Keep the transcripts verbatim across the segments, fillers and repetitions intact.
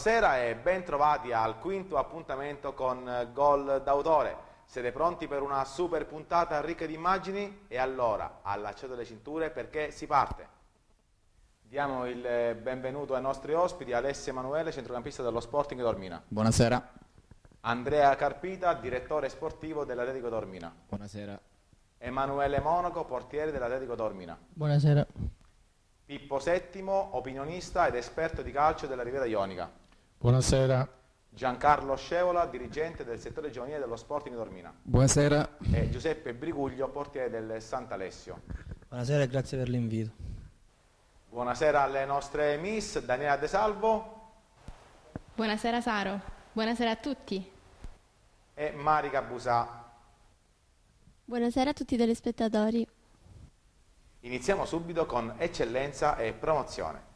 buonasera e ben trovati al quinto appuntamento con Gol d'autore. Siete pronti per una super puntata ricca di immagini? E allora allacciate le cinture perché si parte. Diamo il benvenuto ai nostri ospiti, Alessio Emanuele, centrocampista dello Sporting Taormina. Buonasera. Andrea Carpita, direttore sportivo dell'Atletico Taormina. Buonasera. Emanuele Monaco, portiere dell'Atletico Taormina. Buonasera. Pippo Settimo, opinionista ed esperto di calcio della Riviera Ionica. Buonasera. Giancarlo Scevola, dirigente del settore giovanile dello Sporting Taormina. Buonasera. E Giuseppe Briguglio, portiere del Sant'Alessio. Buonasera e grazie per l'invito. Buonasera alle nostre miss, Daniela De Salvo. Buonasera Saro, buonasera a tutti. E Marika Busà. Buonasera a tutti i telespettatori. Iniziamo subito con Eccellenza e Promozione.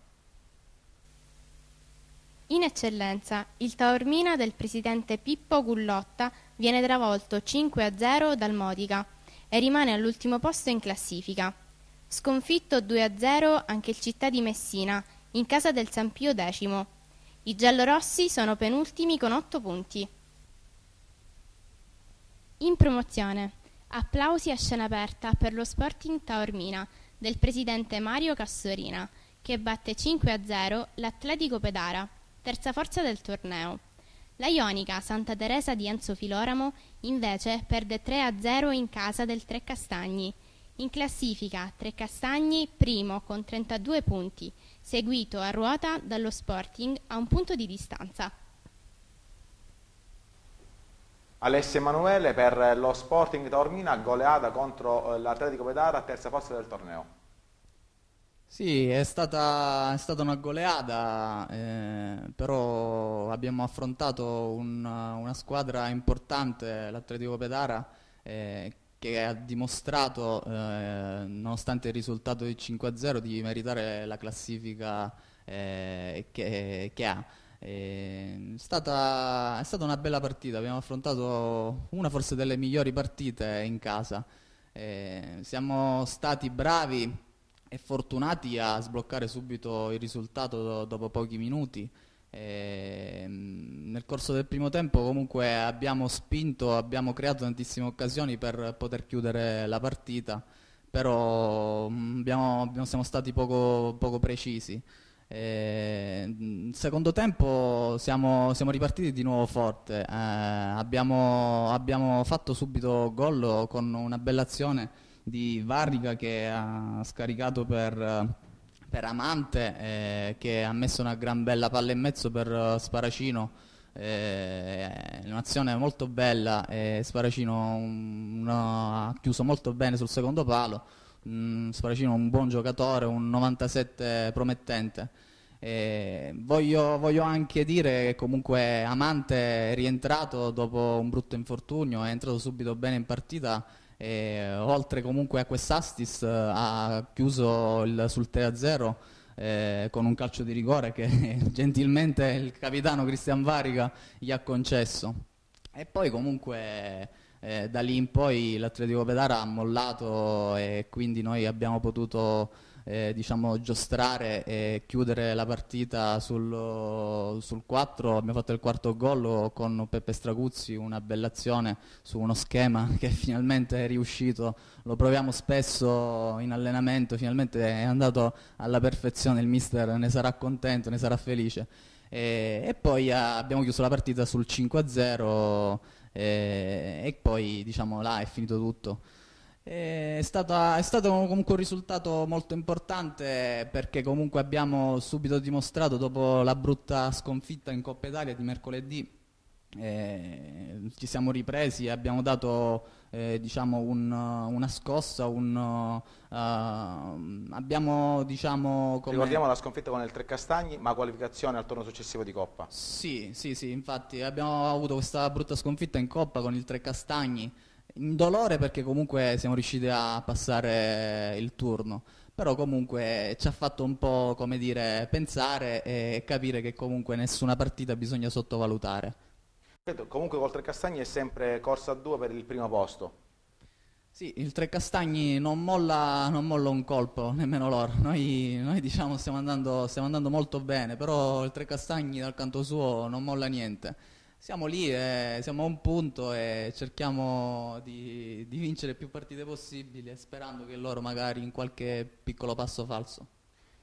In Eccellenza, il Taormina del presidente Pippo Gullotta viene travolto cinque a zero dal Modica e rimane all'ultimo posto in classifica. Sconfitto due a zero anche il Città di Messina, in casa del Sampio X. I giallorossi sono penultimi con otto punti. In Promozione. Applausi a scena aperta per lo Sporting Taormina del presidente Mario Castorina, che batte cinque a zero l'Atletico Pedara, terza forza del torneo. La Ionica Santa Teresa di Enzo Filoramo invece perde tre a zero in casa del Tre Castagni. In classifica Tre Castagni primo con trentadue punti, seguito a ruota dallo Sporting a un punto di distanza. Alessio Emanuele per lo Sporting Taormina, goleata contro l'Atletico Pedara, terza forza del torneo. Sì, è stata, è stata una goleata, eh, però abbiamo affrontato un, una squadra importante, l'Atletico Pedara, eh, che ha dimostrato, eh, nonostante il risultato di cinque a zero, di meritare la classifica eh, che, che ha. È stata, è stata una bella partita, abbiamo affrontato una forse delle migliori partite in casa. Eh, siamo stati bravi e fortunati a sbloccare subito il risultato dopo pochi minuti. Eh, nel corso del primo tempo comunque abbiamo spinto, abbiamo creato tantissime occasioni per poter chiudere la partita, però abbiamo, abbiamo, siamo stati poco, poco precisi. Nel secondo tempo siamo, siamo ripartiti di nuovo forte, eh, abbiamo, abbiamo fatto subito gol con una bella azione di Varica che ha scaricato per, per Amante, eh, che ha messo una gran bella palla in mezzo per Sparacino, eh, un'azione molto bella, eh, Sparacino un, una, ha chiuso molto bene sul secondo palo. Sparacino un buon giocatore, un novantasette promettente. Eh, voglio, voglio anche dire che comunque Amante è rientrato dopo un brutto infortunio, è entrato subito bene in partita e oltre comunque a quest'assist ha chiuso il, sul tre a zero eh, con un calcio di rigore che gentilmente il capitano Cristian Varica gli ha concesso. E poi comunque Eh, da lì in poi l'Atletico Pedara ha mollato e quindi noi abbiamo potuto eh, diciamo, giostrare e chiudere la partita sul, sul quattro. Abbiamo fatto il quarto gol con Peppe Stracuzzi, una bella azione su uno schema che finalmente è riuscito, lo proviamo spesso in allenamento, finalmente è andato alla perfezione, il mister ne sarà contento, ne sarà felice. E, e poi abbiamo chiuso la partita sul cinque a zero E, e poi diciamo là è finito tutto. E, è, stata, è stato comunque un risultato molto importante perché comunque abbiamo subito dimostrato dopo la brutta sconfitta in Coppa Italia di mercoledì, eh, ci siamo ripresi e abbiamo dato eh, diciamo un, una scossa, un, uh, abbiamo diciamo come... Ricordiamo la sconfitta con il Tre Castagni ma qualificazione al turno successivo di Coppa. Sì, sì, sì, infatti abbiamo avuto questa brutta sconfitta in Coppa con il Tre Castagni, in dolore perché comunque siamo riusciti a passare il turno, però comunque ci ha fatto un po', come dire, pensare e capire che comunque nessuna partita bisogna sottovalutare. Comunque col Tre Castagni è sempre corsa a due per il primo posto. Sì, il Tre Castagni non molla, non molla un colpo, nemmeno loro. Noi, noi diciamo stiamo andando, stiamo andando molto bene, però il Tre Castagni dal canto suo non molla niente. Siamo lì, e siamo a un punto e cerchiamo di, di vincere più partite possibili, sperando che loro magari in qualche piccolo passo falso.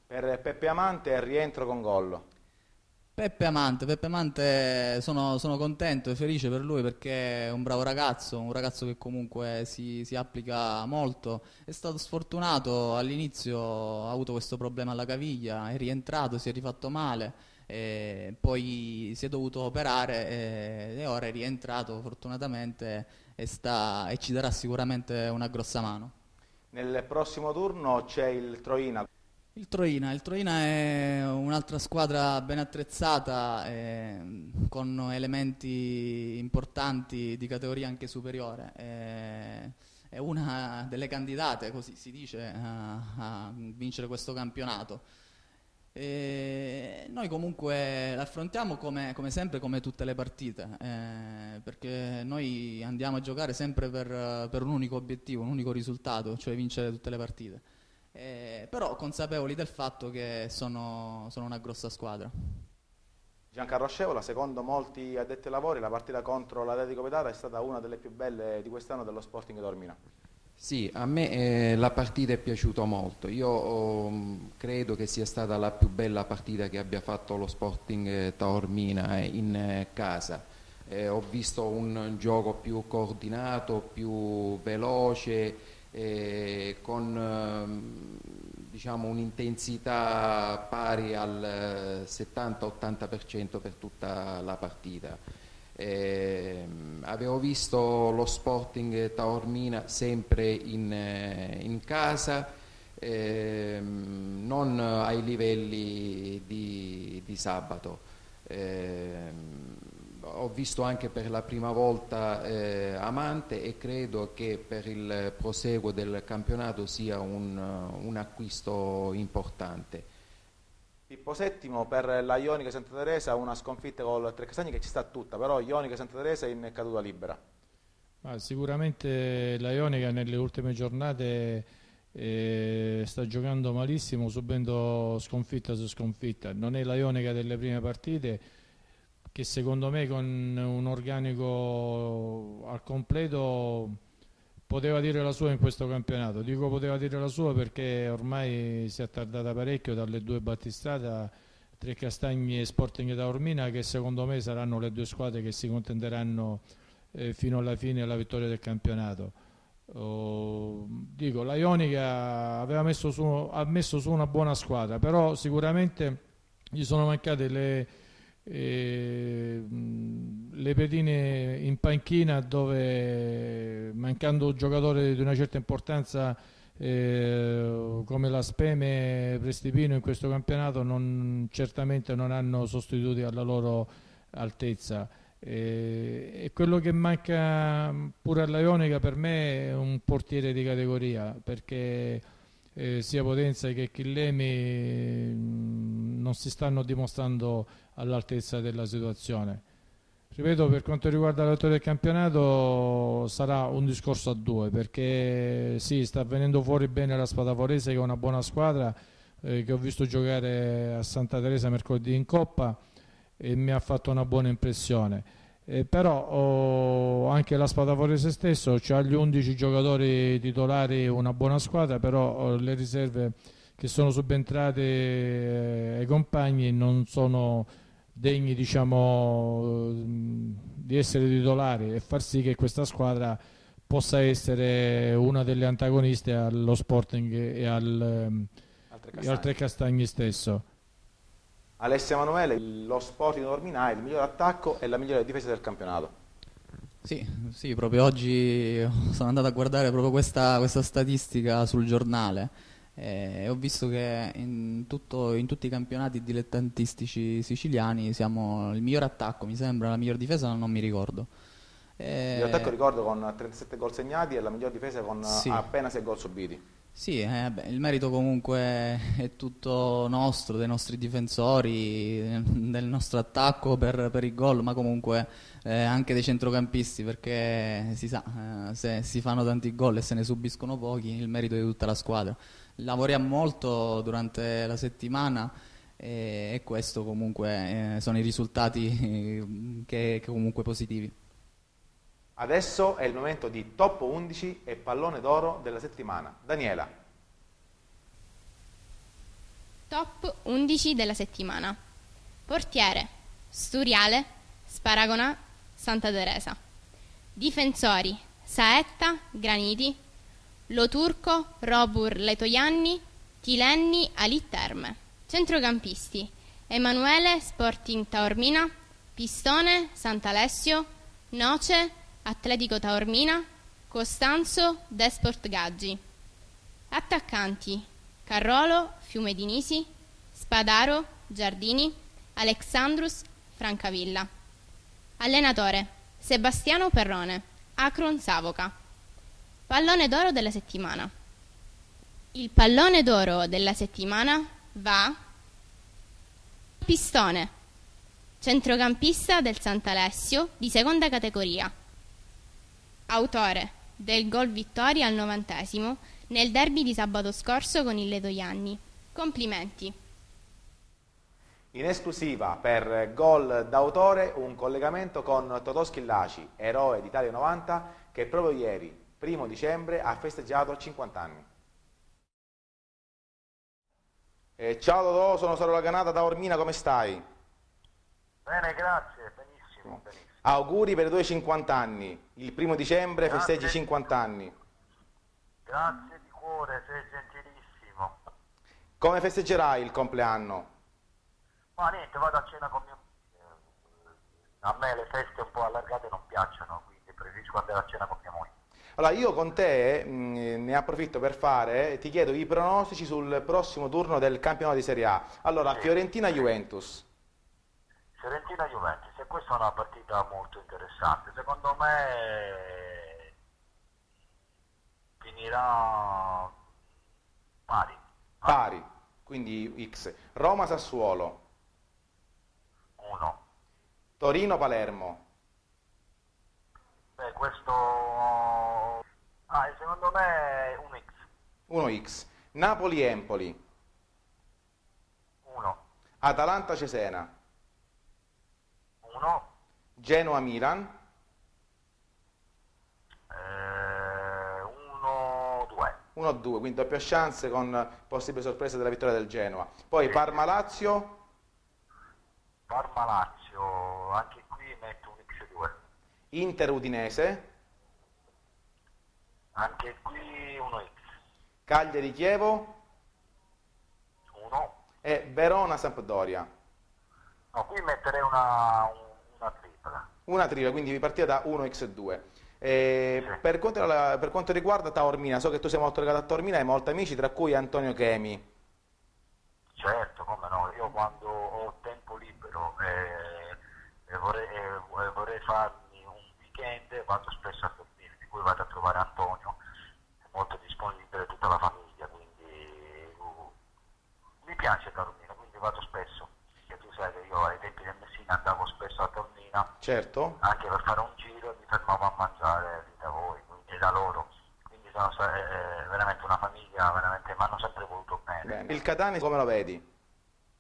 Per Peppe Amante rientro con gol. Peppe Amante, Peppe Amante sono, sono contento e felice per lui perché è un bravo ragazzo, un ragazzo che comunque si, si applica molto. È stato sfortunato, all'inizio ha avuto questo problema alla caviglia, è rientrato, si è rifatto male, e poi si è dovuto operare e, e ora è rientrato fortunatamente e, sta, e ci darà sicuramente una grossa mano. Nel prossimo turno c'è il Troina. Il Troina, il Troina è un'altra squadra ben attrezzata eh, con elementi importanti di categoria anche superiore, eh, è una delle candidate, così si dice, a, a vincere questo campionato. E noi comunque l'affrontiamo come, come sempre, come tutte le partite, eh, perché noi andiamo a giocare sempre per, per un unico obiettivo, un unico risultato, cioè vincere tutte le partite. Eh, però consapevoli del fatto che sono, sono una grossa squadra. Giancarlo Scevola, secondo molti addetti ai lavori la partita contro l'Atletico Taormina è stata una delle più belle di quest'anno dello Sporting Taormina. Sì, a me eh, la partita è piaciuta molto. Io oh, credo che sia stata la più bella partita che abbia fatto lo Sporting Taormina eh, in eh, casa. Eh, ho visto un gioco più coordinato, più veloce, Eh, con eh, diciamo un'intensità pari al eh, settanta ottanta per cento per tutta la partita. Eh, avevo visto lo Sporting Taormina sempre in, eh, in casa, eh, non ai livelli di, di sabato. Eh, Ho visto anche per la prima volta eh, Amante e credo che per il proseguo del campionato sia un, un acquisto importante. Pippo Settimo, per la Ionica Santa Teresa una sconfitta col Tre Castagni che ci sta tutta, però Ionica Santa Teresa in caduta libera. Ma sicuramente la Ionica nelle ultime giornate eh, sta giocando malissimo, subendo sconfitta su sconfitta. Non è la Ionica delle prime partite, che secondo me con un organico al completo poteva dire la sua in questo campionato. Dico poteva dire la sua perché ormai si è tardata parecchio dalle due battistrada, Tre Castagni e Sporting Taormina, che secondo me saranno le due squadre che si contenderanno eh, fino alla fine alla vittoria del campionato. Oh, dico, la Ionica aveva messo su, ha messo su una buona squadra, però sicuramente gli sono mancate le E, mh, le pedine in panchina, dove mancando un giocatore di una certa importanza eh, come la Speme Prestipino in questo campionato non, certamente non hanno sostituti alla loro altezza, e, e quello che manca pure alla Ionica per me è un portiere di categoria, perché eh, sia Potenza che Chillemi mh, non si stanno dimostrando all'altezza della situazione. Ripeto, per quanto riguarda la vittoria del campionato sarà un discorso a due, perché sì, sta venendo fuori bene la Spadaforese, che è una buona squadra eh, che ho visto giocare a Santa Teresa mercoledì in Coppa e mi ha fatto una buona impressione, eh, però oh, anche la Spadaforese stesso ha cioè gli undici giocatori titolari, una buona squadra, però oh, le riserve che sono subentrate ai compagni non sono degni, diciamo, di essere titolari e far sì che questa squadra possa essere una delle antagoniste allo Sporting e al, e al Tre Castagni stesso. Alessio Emanuele, lo Sporting Taormina è il miglior attacco e la migliore difesa del campionato. Sì, sì, proprio oggi sono andato a guardare proprio questa, questa statistica sul giornale. Eh, ho visto che in, tutto, in tutti i campionati dilettantistici siciliani siamo il miglior attacco, mi sembra, la miglior difesa non mi ricordo. Eh, il attacco ricordo con trentasette gol segnati e la miglior difesa con sì. appena sei gol subiti. Sì, eh, beh, il merito comunque è tutto nostro, dei nostri difensori, del nostro attacco per, per i gol, ma comunque eh, anche dei centrocampisti, perché si sa, eh, se si fanno tanti gol e se ne subiscono pochi, il merito è di tutta la squadra. Lavoriamo molto durante la settimana e, e questo comunque eh, sono i risultati che, che comunque positivi. Adesso è il momento di Top undici e Pallone d'Oro della settimana. Daniela. Top undici della settimana. Portiere, Sturiale, Sparagonà, Santa Teresa. Difensori, Saetta, Graniti, Lo Turco, Robur Letojanni, Tilenni, Aliterme. Centrocampisti, Emanuele, Sporting Taormina, Pistone, Sant'Alessio, Noce, Atletico Taormina, Costanzo, Desport Gaggi. Attaccanti, Carrolo, Fiume di Nisi, Spadaro, Giardini, Alexandrus, Francavilla. Allenatore, Sebastiano Perrone, Akron Savoca. Pallone d'oro della settimana. Il pallone d'oro della settimana va Pistone, centrocampista del Sant'Alessio di seconda categoria. Autore del gol vittoria al novantesimo nel derby di sabato scorso con il Letojanni. Complimenti. In esclusiva per gol d'autore un collegamento con Totò Schillaci, eroe d'Italia novanta, che proprio ieri, primo dicembre, ha festeggiato cinquanta anni. E ciao Totò, sono Saro La Canata da Taormina, come stai? Bene, grazie, benissimo, benissimo. Auguri per i tuoi cinquanta anni, il primo dicembre grazie, festeggi cinquanta anni. Grazie di cuore, sei gentilissimo. Come festeggerai il compleanno? Ma niente, vado a cena con mio moglie. A me le feste un po' allargate non piacciono, quindi preferisco andare a cena con mia moglie. Allora io con te mh, ne approfitto per fare, ti chiedo i pronostici sul prossimo turno del campionato di Serie A. Allora, sì. Fiorentina-Juventus. Fiorentina-Juventus, e questa è una partita molto interessante. Secondo me finirà pari. Pari, quindi X. Roma-Sassuolo. uno. Torino-Palermo. Beh, questo... Ah, secondo me un X. uno X. Napoli-Empoli. uno. Atalanta-Cesena. uno. Genoa-Milan. uno a due. uno a due, quindi doppia chance con possibile sorpresa della vittoria del Genoa. Poi sì. Parma-Lazio. Parma-Lazio, anche qui metto un X due. Inter-Udinese. Anche qui uno X. Cagliari-Chievo. uno. E Verona-Sampdoria. No, qui metterei una, una tripla. Una tripla, quindi vi partire da uno X due. Eh, sì. per, quanto, per quanto riguarda Taormina, so che tu sei molto legato a Taormina e hai molti amici, tra cui Antonio Chemi. Certo, come no, io quando ho tempo libero e eh, vorrei, eh, vorrei farmi un weekend vado spesso a Taormina, di cui vado a trovare Antonio, è molto disponibile tutta la famiglia, quindi uh, mi piace Taormina, quindi vado spesso. Io ai tempi del Messina andavo spesso a Taormina, certo, anche per fare un giro e mi fermavo a mangiare lì da voi, quindi da loro, quindi sono eh, veramente una famiglia, veramente mi hanno sempre voluto bene. Bene. Il Catania come lo vedi?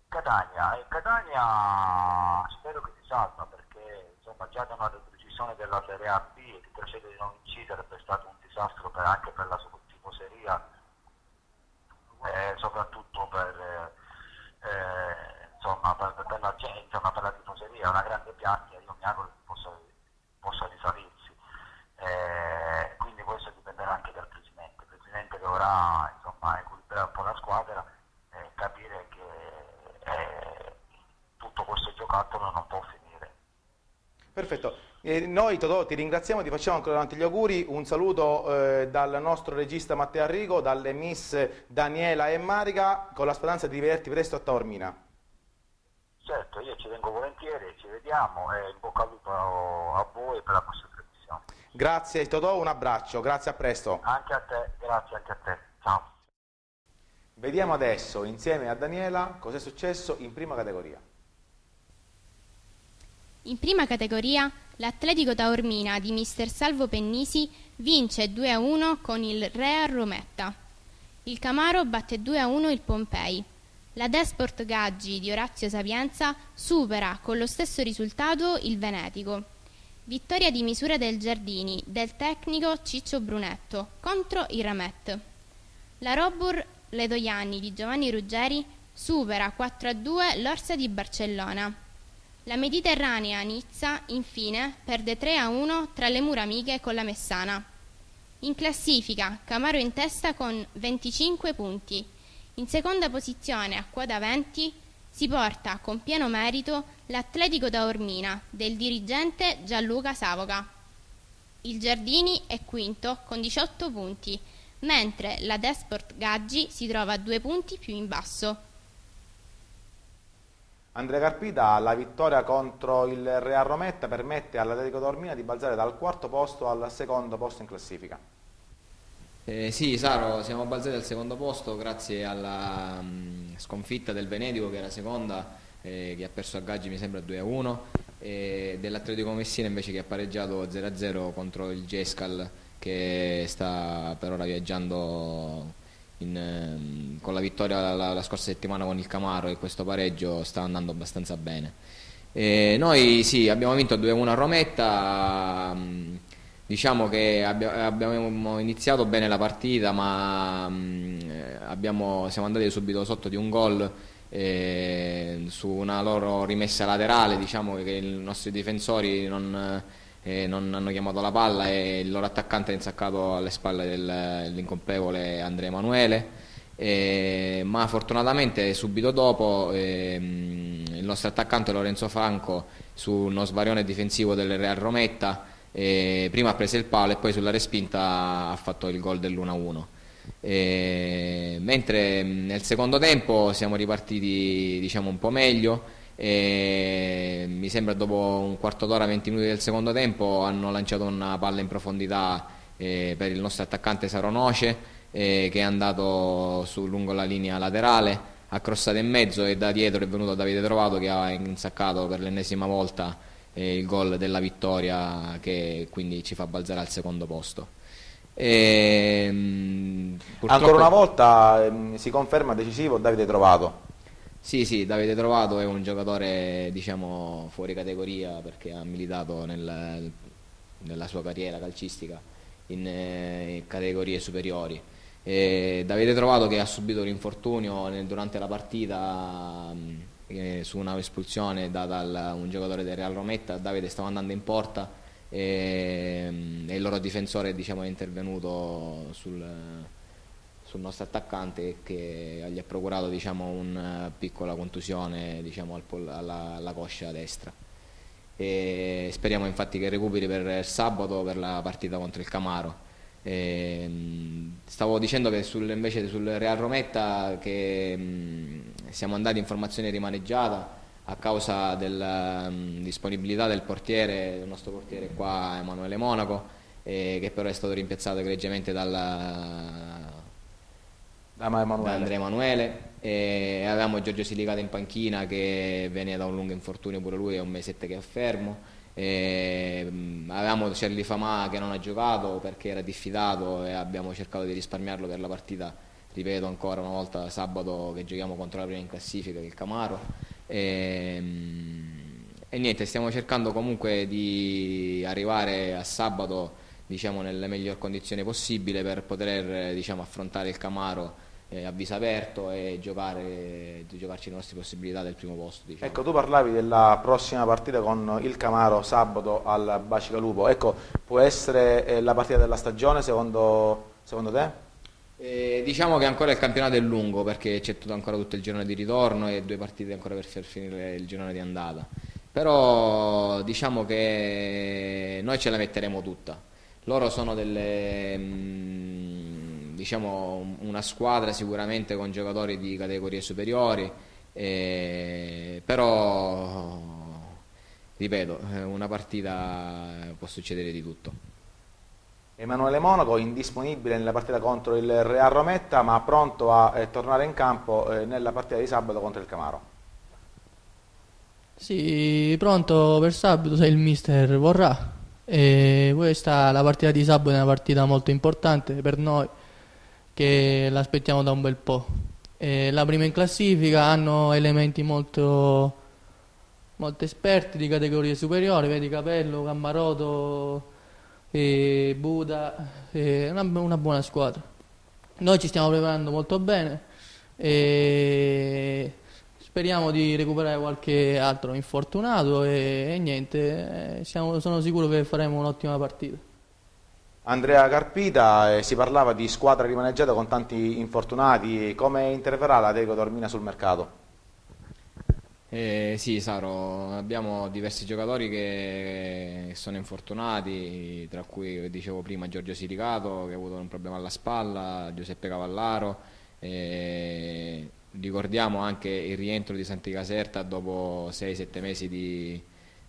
Catania, il Catania spero che si salva, perché insomma già da una decisione della Serie A B e di procedere di non incidere è stato un disastro per, anche per la sua tifoseria, eh, soprattutto per... Eh, Insomma per, per la gente, insomma, per la tifoseria è una grande piaggia, io mi auguro che possa, possa risalirsi. Eh, quindi questo dipenderà anche dal presidente. Il presidente dovrà insomma, equilibrare un po' la squadra e capire che eh, tutto questo giocattolo non può finire. Perfetto. Eh, noi Totò ti ringraziamo, ti facciamo ancora tanti gli auguri, un saluto eh, dal nostro regista Matteo Arrigo, dalle miss Daniela e Marika, con la speranza di vederti presto a Taormina. Certo, io ci vengo volentieri, ci vediamo e in bocca al lupo a voi per la prossima trasmissione. disposizione. Grazie Totò, un abbraccio, grazie, a presto. Anche a te, grazie anche a te, ciao. Vediamo adesso insieme a Daniela cosa è successo in prima categoria. In prima categoria l'Atletico Taormina di mister Salvo Pennisi vince due a uno con il Real Rometta. Il Camaro batte due a uno il Pompei. La Desport Gaggi di Orazio Sapienza supera con lo stesso risultato il Venetico. Vittoria di misura del Giardini, del tecnico Ciccio Brunetto, contro il Ramet. La Robur Letojanni di Giovanni Ruggeri supera quattro a due l'Orsa di Barcellona. La Mediterranea Nizza, infine, perde tre a uno tra le mura amiche con la Messana. In classifica, Camaro in testa con venticinque punti. In seconda posizione, a quota venti, si porta con pieno merito l'Atletico Taormina del dirigente Gianluca Savoca. Il Giardini è quinto con diciotto punti, mentre la Desport Gaggi si trova due punti più in basso. Andrea Carpita, la vittoria contro il Real Rometta permette all'Atletico Taormina di balzare dal quarto posto al secondo posto in classifica. Eh, sì, Saro, siamo balzati al secondo posto grazie alla mh, sconfitta del Venetico, che era seconda, eh, che ha perso a Gaggi mi sembra due a uno, e dell'Atletico Messina invece che ha pareggiato zero a zero contro il Gescal, che sta per ora viaggiando in, mh, con la vittoria la, la scorsa settimana con il Camaro, e questo pareggio sta andando abbastanza bene. Eh, noi sì, abbiamo vinto due a uno a Rometta. Mh, Diciamo che abbiamo iniziato bene la partita, ma abbiamo, siamo andati subito sotto di un gol eh, su una loro rimessa laterale. Diciamo che i nostri difensori non, eh, non hanno chiamato la palla e il loro attaccante è insaccato alle spalle dell'incolpevole Andrea Emanuele, eh, ma fortunatamente subito dopo eh, il nostro attaccante Lorenzo Franco, su uno svarione difensivo del Real Rometta, E prima ha preso il palo e poi sulla respinta ha fatto il gol dell'uno a uno. Mentre nel secondo tempo siamo ripartiti, diciamo, un po' meglio, e mi sembra dopo un quarto d'ora, venti minuti del secondo tempo hanno lanciato una palla in profondità eh, per il nostro attaccante Saronoce, eh, che è andato su lungo la linea laterale, ha crossato in mezzo e da dietro è venuto Davide Trovato, che ha insaccato per l'ennesima volta il gol della vittoria, che quindi ci fa balzare al secondo posto. E, purtroppo, ancora una volta si conferma decisivo Davide Trovato. Sì, sì, Davide Trovato è un giocatore, diciamo, fuori categoria, perché ha militato nel, nella sua carriera calcistica in, in categorie superiori. E Davide Trovato, che ha subito l'infortunio durante la partita su una espulsione data da un giocatore del Real Rometta. Davide stava andando in porta e, e il loro difensore, diciamo, è intervenuto sul, sul nostro attaccante, che gli ha procurato, diciamo, una piccola contusione, diciamo, al, alla, alla coscia destra, e speriamo infatti che recuperi per sabato per la partita contro il Camaro. E stavo dicendo che sul, invece sul Real Rometta che mh, siamo andati in formazione rimaneggiata a causa della mh, disponibilità del portiere, del nostro portiere qua Emanuele Monaco, eh, che però è stato rimpiazzato egregiamente dalla, da Andrea Emanuele, e avevamo Giorgio Silicata in panchina, che veniva da un lungo infortunio pure lui, è un mesetto che è fermo. E avevamo Cerli Famà che non ha giocato perché era diffidato, e abbiamo cercato di risparmiarlo per la partita, ripeto ancora una volta, sabato, che giochiamo contro la prima in classifica, il Camaro. E, e niente, stiamo cercando comunque di arrivare a sabato, diciamo, nelle miglior condizioni possibile per poter, diciamo, affrontare il Camaro a viso aperto e giocare, giocarci le nostre possibilità del primo posto, diciamo. Ecco, tu parlavi della prossima partita con il Camaro sabato al Bacigalupo. Ecco, può essere eh, la partita della stagione secondo, secondo te? Eh, diciamo che ancora il campionato è lungo, perché c'è ancora tutto il girone di ritorno e due partite ancora per finire il girone di andata, però diciamo che noi ce la metteremo tutta. Loro sono delle... Mh, diciamo una squadra sicuramente con giocatori di categorie superiori, eh, però ripeto, una partita può succedere di tutto. Emanuele Monaco indisponibile nella partita contro il Real Rometta, ma pronto a eh, tornare in campo eh, nella partita di sabato contro il Camaro. Sì, pronto per sabato se il mister vorrà. E questa, la partita di sabato è una partita molto importante per noi, che l'aspettiamo da un bel po'. E la prima in classifica, hanno elementi molto, molto esperti di categorie superiori, vedi Capello, Cammaroto, e Buda, e una, una buona squadra. Noi ci stiamo preparando molto bene e speriamo di recuperare qualche altro infortunato e, e niente, siamo, sono sicuro che faremo un'ottima partita. Andrea Carpita, eh, si parlava di squadra rimaneggiata con tanti infortunati, come interverrà l'Atletico Taormina sul mercato? Eh, sì, Saro, abbiamo diversi giocatori che sono infortunati, tra cui dicevo prima Giorgio Siricato che ha avuto un problema alla spalla, Giuseppe Cavallaro. Eh, Ricordiamo anche il rientro di Santi Caserta dopo sei sette mesi di,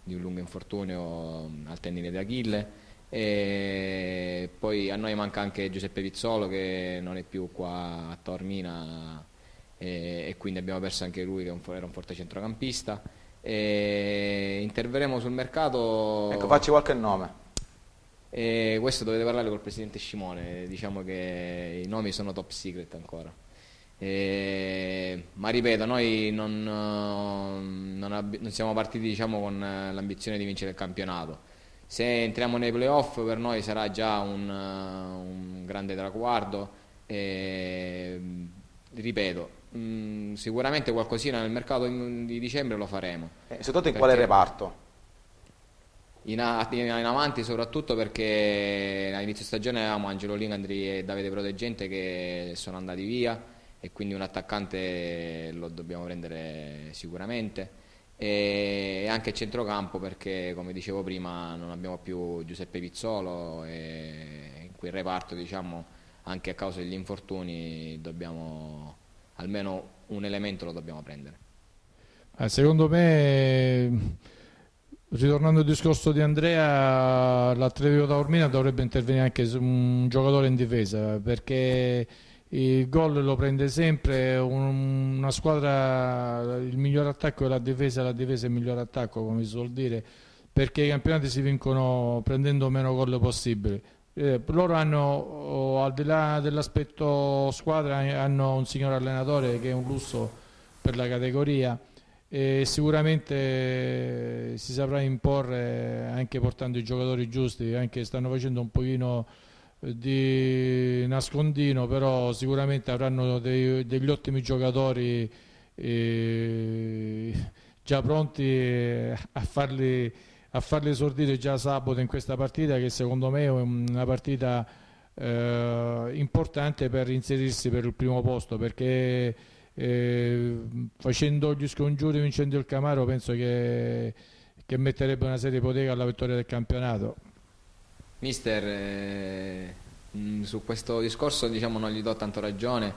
di un lungo infortunio al tendine d'Achille, e poi a noi manca anche Giuseppe Pizzolo che non è più qua a Taormina e, e quindi abbiamo perso anche lui che era un, era un forte centrocampista, e interverremo sul mercato. Ecco, facci qualche nome. E questo dovete parlare col presidente Scimone, diciamo che i nomi sono top secret ancora. Eh, ma ripeto, noi non, non, non siamo partiti, diciamo, con l'ambizione di vincere il campionato. Se entriamo nei playoff per noi sarà già un, un grande traguardo. Eh, ripeto, mh, sicuramente qualcosina nel mercato di dicembre lo faremo. Eh, soprattutto in quale reparto? In, in, in avanti, soprattutto perché all'inizio stagione avevamo Angelo Lingandri e Davide Proteggente che sono andati via, e quindi un attaccante lo dobbiamo prendere sicuramente, e anche centrocampo perché, come dicevo prima, non abbiamo più Giuseppe Pizzolo e in quel reparto, diciamo, anche a causa degli infortuni dobbiamo, almeno un elemento lo dobbiamo prendere. Secondo me, ritornando al discorso di Andrea, l'Atletico Taormina dovrebbe intervenire anche su un giocatore in difesa, perché il gol lo prende sempre una squadra, il miglior attacco è la difesa, la difesa è il miglior attacco, come si suol dire, perché i campionati si vincono prendendo meno gol possibili. Eh, loro hanno, al di là dell'aspetto squadra, hanno un signor allenatore che è un lusso per la categoria e sicuramente si saprà imporre anche portando i giocatori giusti, anche stanno facendo un pochino di nascondino, però sicuramente avranno dei, degli ottimi giocatori eh, già pronti a farli, a farli esordire già sabato in questa partita, che secondo me è una partita eh, importante per inserirsi per il primo posto, perché eh, facendo gli scongiuri, vincendo il Camaro, penso che, che metterebbe una seria ipoteca alla vittoria del campionato. Mister, eh, su questo discorso, diciamo, non gli do tanto ragione,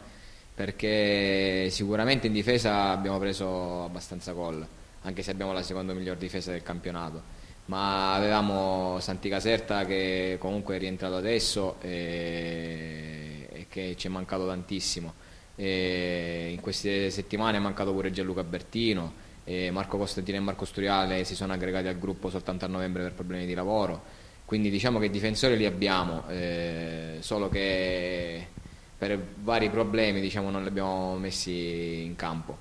perché sicuramente in difesa abbiamo preso abbastanza gol, anche se abbiamo la seconda miglior difesa del campionato, ma avevamo Santi Caserta che comunque è rientrato adesso e, e che ci è mancato tantissimo, e in queste settimane è mancato pure Gianluca Bertino, e Marco Costantino e Marco Sturiale si sono aggregati al gruppo soltanto a novembre per problemi di lavoro. Quindi diciamo che i difensori li abbiamo, eh, solo che per vari problemi, diciamo, non li abbiamo messi in campo.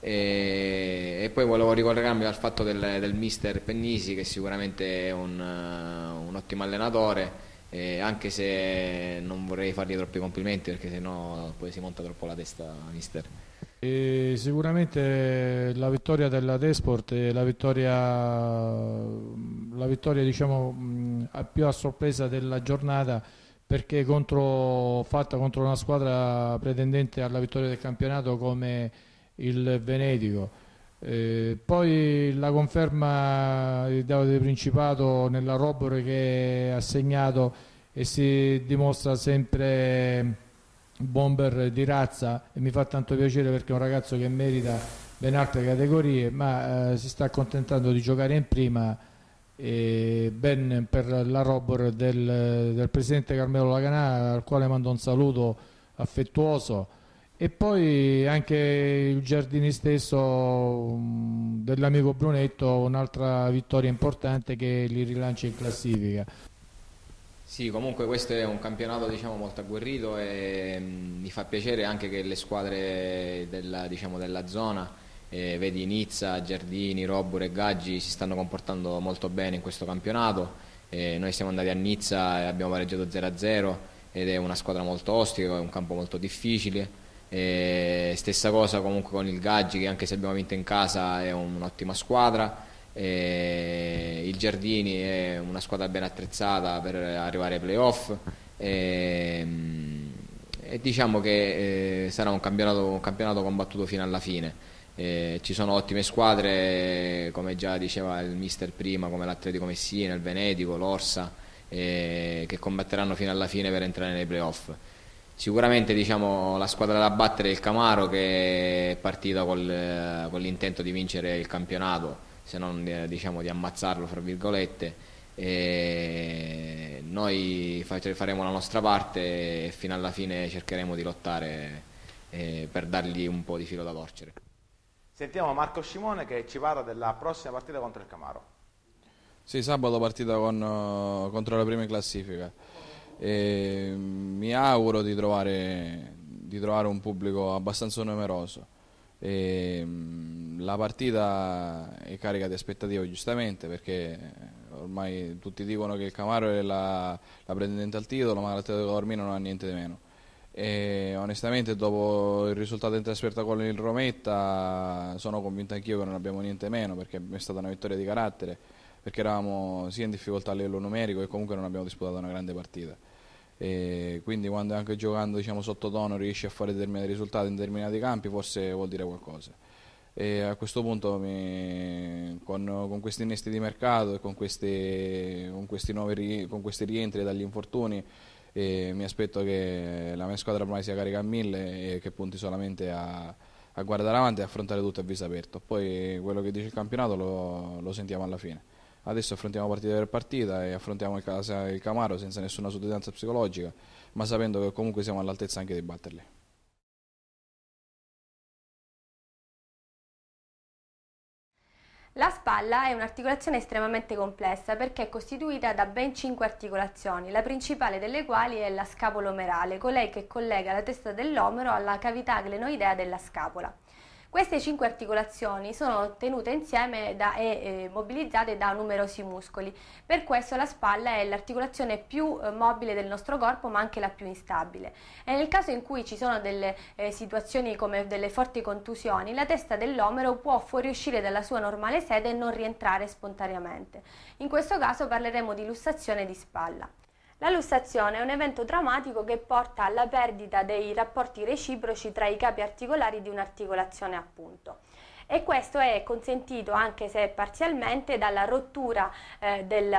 E, e poi volevo ricollegarmi al fatto del, del mister Pennisi, che sicuramente è un, un ottimo allenatore, eh, anche se non vorrei fargli troppi complimenti perché sennò poi si monta troppo la testa, mister. E sicuramente la vittoria della T-Sport è la vittoria... la vittoria, diciamo, a più a sorpresa della giornata, perché contro, fatta contro una squadra pretendente alla vittoria del campionato come il Venedico. Eh, poi la conferma di Davide Principato nella Robur che ha segnato e si dimostra sempre bomber di razza, e mi fa tanto piacere perché è un ragazzo che merita in altre categorie, ma eh, si sta accontentando di giocare in prima, e ben per la Robur del, del presidente Carmelo Laganà, al quale mando un saluto affettuoso. E poi anche il Giardini stesso, um, dell'amico Brunetto, un'altra vittoria importante che li rilancia in classifica. Sì, comunque questo è un campionato, diciamo, molto agguerrito, e mh, mi fa piacere anche che le squadre della, diciamo, della zona, eh, vedi Nizza, Giardini, Robur e Gaggi, si stanno comportando molto bene in questo campionato. Eh, noi siamo andati a Nizza e abbiamo pareggiato zero a zero, ed è una squadra molto ostica, è un campo molto difficile. E stessa cosa comunque con il Gaggi, che anche se abbiamo vinto in casa è un'ottima squadra, e il Giardini è una squadra ben attrezzata per arrivare ai playoff, e, e diciamo che eh, sarà un campionato, un campionato combattuto fino alla fine. E ci sono ottime squadre, come già diceva il mister prima, come l'Atletico Messina, il Venetico, l'Orsa, eh, che combatteranno fino alla fine per entrare nei playoff. Sicuramente, diciamo, la squadra da battere è il Camaro, che è partita col, eh, con l'intento di vincere il campionato, se non eh, diciamo, di ammazzarlo, fra virgolette. E noi fa faremo la nostra parte e fino alla fine cercheremo di lottare eh, per dargli un po' di filo da torcere. Sentiamo Marco Scimone che ci parla della prossima partita contro il Camaro. Sì, sabato partita con, contro la prima in classifica. E mi auguro di trovare, di trovare un pubblico abbastanza numeroso. E la partita è carica di aspettative, giustamente, perché ormai tutti dicono che il Camaro è la, la pretendente al titolo, ma l'Atletico Taormina non ha niente di meno. E onestamente, dopo il risultato in trasferta con il Rometta, sono convinto anch'io che non abbiamo niente meno, perché è stata una vittoria di carattere, perché eravamo sia in difficoltà a livello numerico e comunque non abbiamo disputato una grande partita. E quindi quando anche giocando, diciamo, sottotono riesci a fare determinati risultati in determinati campi, forse vuol dire qualcosa. E a questo punto mi, con, con questi innesti di mercato e con questi, con questi, nuovi, con questi rientri dagli infortuni, eh, mi aspetto che la mia squadra ormai sia carica a mille e che punti solamente a, a guardare avanti e affrontare tutto a viso aperto. Poi quello che dice il campionato lo, lo sentiamo alla fine. Adesso affrontiamo partita per partita e affrontiamo il, casa, il Camaro senza nessuna sudditanza psicologica, ma sapendo che comunque siamo all'altezza anche di batterli. La spalla è un'articolazione estremamente complessa perché è costituita da ben cinque articolazioni, la principale delle quali è la scapolomerale, colei che collega la testa dell'omero alla cavità glenoidea della scapola. Queste cinque articolazioni sono tenute insieme da, e eh, mobilizzate da numerosi muscoli, per questo la spalla è l'articolazione più eh, mobile del nostro corpo, ma anche la più instabile. E nel caso in cui ci sono delle eh, situazioni come delle forti contusioni, la testa dell'omero può fuoriuscire dalla sua normale sede e non rientrare spontaneamente. In questo caso parleremo di lussazione di spalla. La lussazione è un evento traumatico che porta alla perdita dei rapporti reciproci tra i capi articolari di un'articolazione, appunto. E questo è consentito anche se parzialmente dalla rottura eh, del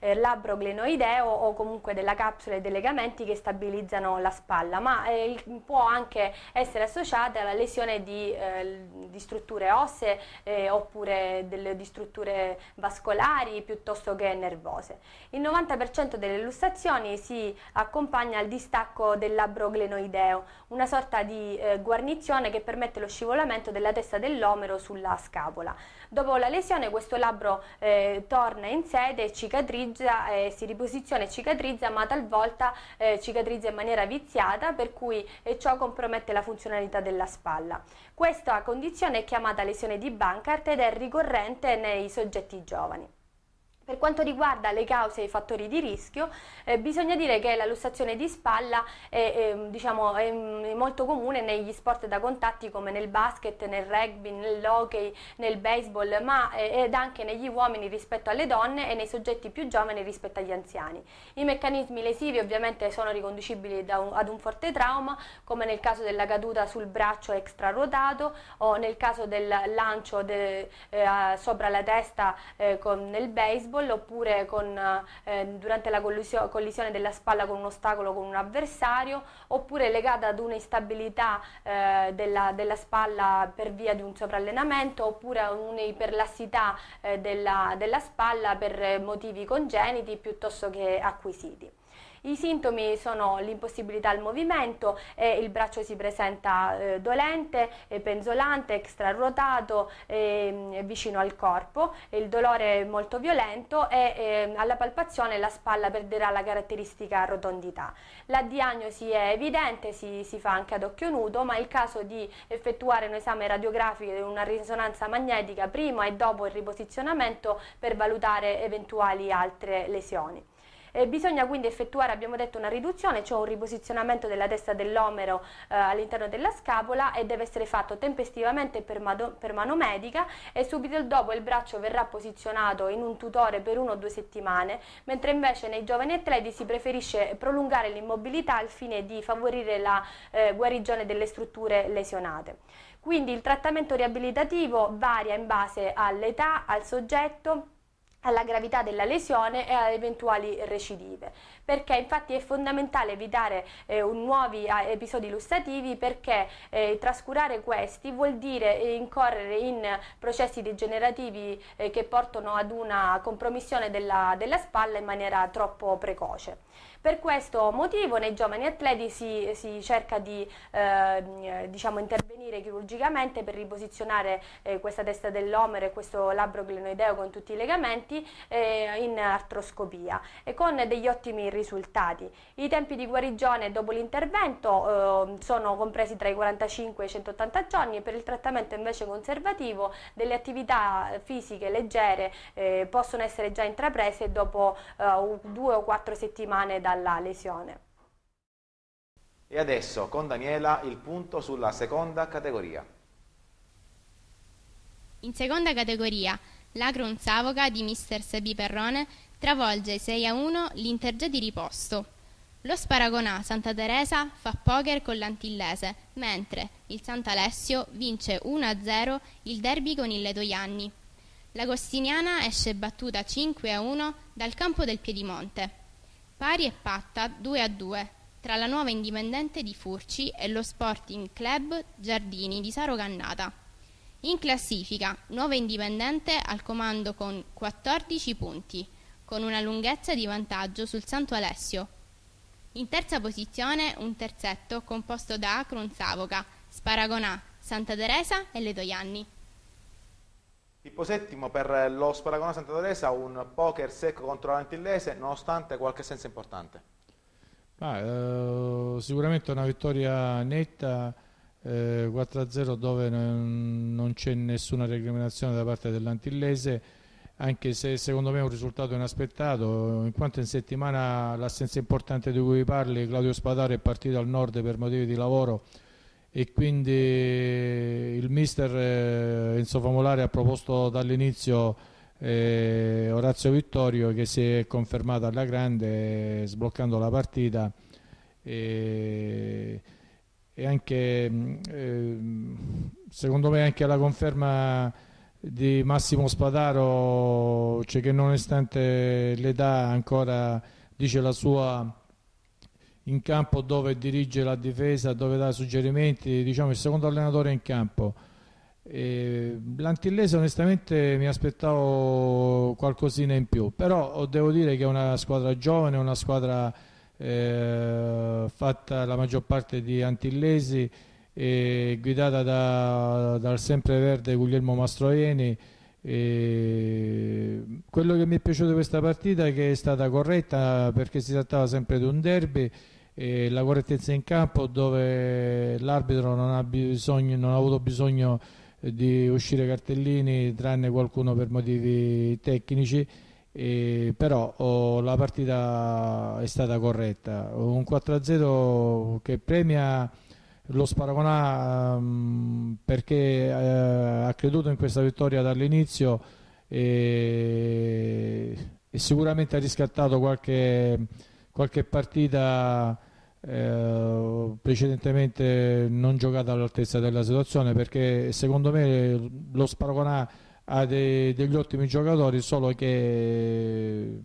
eh, labbro glenoideo o comunque della capsula e dei legamenti che stabilizzano la spalla, ma eh, può anche essere associata alla lesione di, eh, di strutture ossee eh, oppure delle, di strutture vascolari piuttosto che nervose. Il novanta per cento delle lussazioni si accompagna al distacco del labbro glenoideo, una sorta di eh, guarnizione che permette lo scivolamento della testa dell'omero sulla scapola. Dopo la lesione questo labbro eh, torna in sede, cicatrizza, eh, si riposiziona e cicatrizza, ma talvolta eh, cicatrizza in maniera viziata, per cui eh, ciò compromette la funzionalità della spalla. Questa condizione è chiamata lesione di Bankart ed è ricorrente nei soggetti giovani. Per quanto riguarda le cause e i fattori di rischio, eh, bisogna dire che la lussazione di spalla è, è, diciamo, è molto comune negli sport da contatti come nel basket, nel rugby, nell'hockey, nel baseball, ma eh, ed anche negli uomini rispetto alle donne e nei soggetti più giovani rispetto agli anziani. I meccanismi lesivi ovviamente sono riconducibili da un, ad un forte trauma, come nel caso della caduta sul braccio extraruotato o nel caso del lancio de, eh, sopra la testa eh, con, nel baseball, football, oppure con, eh, durante la collisione della spalla con un ostacolo, con un avversario, oppure legata ad un'instabilità eh, della, della spalla per via di un sovrallenamento, oppure a un'iperlassità eh, della, della spalla per motivi congeniti piuttosto che acquisiti. I sintomi sono l'impossibilità al movimento, eh, il braccio si presenta eh, dolente, eh, penzolante, extraruotato, eh, vicino al corpo, il dolore è molto violento e eh, alla palpazione la spalla perderà la caratteristica rotondità. La diagnosi è evidente, si, si fa anche ad occhio nudo, ma è il caso di effettuare un esame radiografico e una risonanza magnetica prima e dopo il riposizionamento per valutare eventuali altre lesioni. Eh, bisogna quindi effettuare, abbiamo detto, una riduzione, cioè un riposizionamento della testa dell'omero eh, all'interno della scapola, e deve essere fatto tempestivamente per, per mano medica, e subito dopo il braccio verrà posizionato in un tutore per una o due settimane, mentre invece nei giovani atleti si preferisce prolungare l'immobilità al fine di favorire la eh, guarigione delle strutture lesionate. Quindi il trattamento riabilitativo varia in base all'età, al soggetto, alla gravità della lesione e ad eventuali recidive, perché infatti è fondamentale evitare eh, un nuovi episodi lussativi, perché eh, trascurare questi vuol dire eh, incorrere in processi degenerativi eh, che portano ad una compromissione della, della spalla in maniera troppo precoce. Per questo motivo nei giovani atleti si, si cerca di eh, diciamo, intervenire chirurgicamente per riposizionare eh, questa testa dell'omero e questo labbro glenoideo con tutti i legamenti in artroscopia, e con degli ottimi risultati. I tempi di guarigione dopo l'intervento eh, sono compresi tra i quarantacinque e i centottanta giorni, e per il trattamento invece conservativo delle attività fisiche leggere eh, possono essere già intraprese dopo eh, due o quattro settimane dalla lesione. E adesso con Daniela il punto sulla seconda categoria. In seconda categoria l'Akron Savoca di mister Sebi Perrone travolge sei a uno l'Intergia di Riposto. Lo Sparagonà Santa Teresa fa poker con l'Antillese, mentre il Sant'Alessio vince uno a zero il derby con il Letojanni. L'Agostiniana esce battuta cinque a uno dal campo del Piedimonte. Pari e patta due a due tra la Nuova Indipendente di Furci e lo Sporting Club Giardini di Saro Cannata. In classifica, Nuova Indipendente al comando con quattordici punti, con una lunghezza di vantaggio sul Santo Alessio. In terza posizione un terzetto composto da Akron Savoca, Sparagonà, Santa Teresa e Letojanni. Pippo Settimo, per lo Sparagonà Santa Teresa un poker secco contro l'Antillese, nonostante qualche assenza importante. Ah, eh, sicuramente una vittoria netta. Eh, quattro a zero, dove non c'è nessuna recriminazione da parte dell'Antillese, anche se secondo me è un risultato inaspettato, in quanto in settimana l'assenza importante di cui parli, Claudio Spadaro, è partito al nord per motivi di lavoro, e quindi il mister eh, Enzo Famolari ha proposto dall'inizio eh, Orazio Vittorio, che si è confermato alla grande eh, sbloccando la partita, e e anche eh, secondo me anche la conferma di Massimo Spadaro, cioè che nonostante l'età ancora dice la sua in campo, dove dirige la difesa, dove dà suggerimenti, diciamo il secondo allenatore in campo. L'Antillese onestamente mi aspettavo qualcosina in più, però devo dire che è una squadra giovane, una squadra Eh, fatta la maggior parte di antillesi, eh, guidata da, dal sempreverde Guglielmo Mastroieni. Eh, quello che mi è piaciuto di questa partita è che è stata corretta, perché si trattava sempre di un derby, eh, la correttezza in campo, dove l'arbitro non ha bisogno, non ha avuto bisogno di uscire cartellini, tranne qualcuno per motivi tecnici. Eh, però oh, la partita è stata corretta, un quattro a zero che premia lo Sparagonà mh, perché eh, ha creduto in questa vittoria dall'inizio, e, e sicuramente ha riscattato qualche, qualche partita eh, precedentemente non giocata all'altezza della situazione, perché secondo me lo Sparagonà ha dei, degli ottimi giocatori, solo che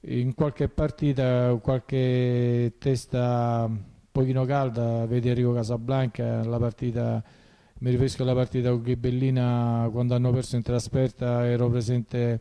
in qualche partita, qualche testa un pochino calda, vedi Enrico Casablanca, la partita, mi riferisco alla partita con Ghibellina quando hanno perso in trasferta, ero presente